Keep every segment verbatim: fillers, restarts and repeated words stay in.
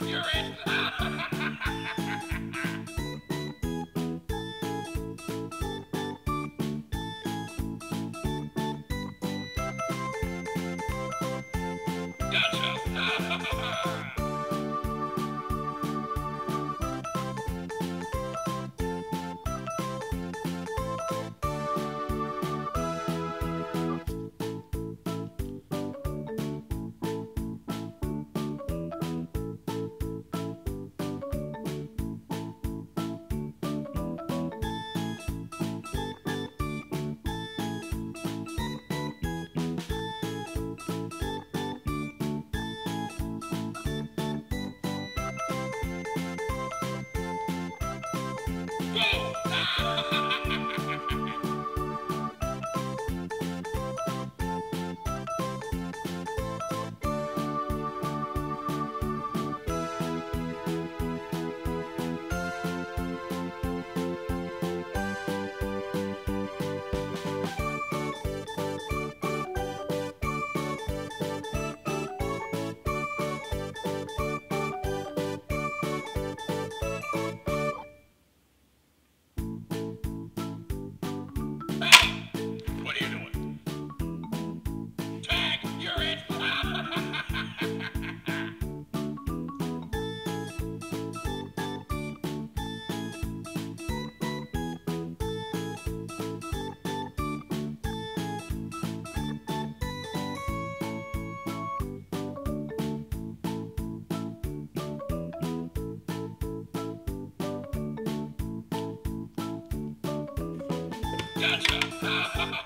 in, you're in. Gotcha! Ha ha ha ha!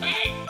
Hey!